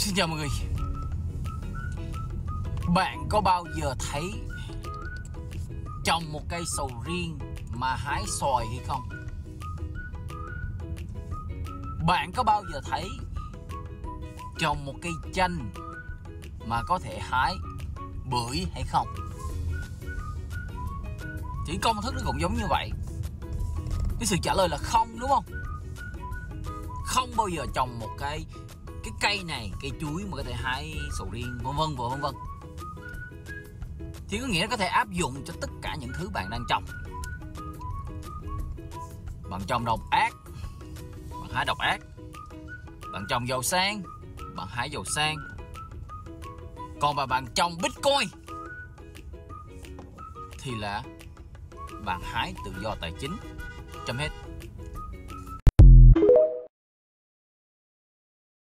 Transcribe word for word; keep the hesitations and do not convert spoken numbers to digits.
Xin chào mọi người. Bạn có bao giờ thấy trồng một cây sầu riêng mà hái xoài hay không? Bạn có bao giờ thấy trồng một cây chanh mà có thể hái bưởi hay không? Chỉ công thức nó cũng giống như vậy. Cái sự trả lời là không, đúng không? Không bao giờ trồng một cái cái cây này, cây chuối mà có thể hái sầu riêng, vân vân và vân vân. Thì có nghĩa nó có thể áp dụng cho tất cả những thứ bạn đang trồng. Bạn trồng độc ác, bạn hái độc ác. Bạn trồng dầu sang, bạn hái dầu sang. Còn mà bạn trồng Bitcoin thì là bạn hái tự do tài chính. Chấm hết.